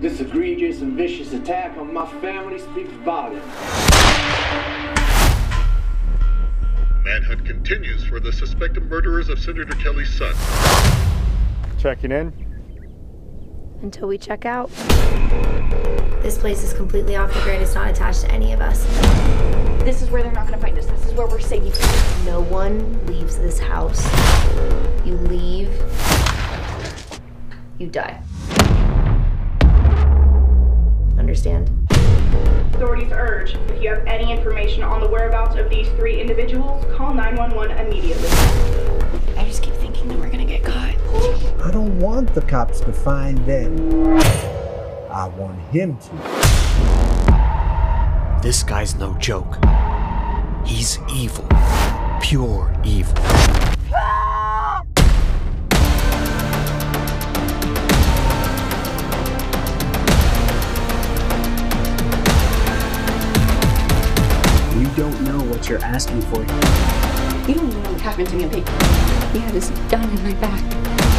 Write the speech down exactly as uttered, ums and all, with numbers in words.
This egregious and vicious attack on my family speaks volumes. Manhunt continues for the suspected murderers of Senator Kelly's son. Checking in. Until we check out. This place is completely off the grid. It's not attached to any of us. This is where they're not going to find us. This is where we're safe. No one leaves this house. You leave, you die. Understand? Authorities urge, if you have any information on the whereabouts of these three individuals, call nine one one immediately. I just keep thinking that we're gonna get caught. I don't want the cops to find them. I want him to. This guy's no joke. He's evil. Pure evil. Don't know what you're asking for. You don't know what happened to me, baby. You had his gun in my back.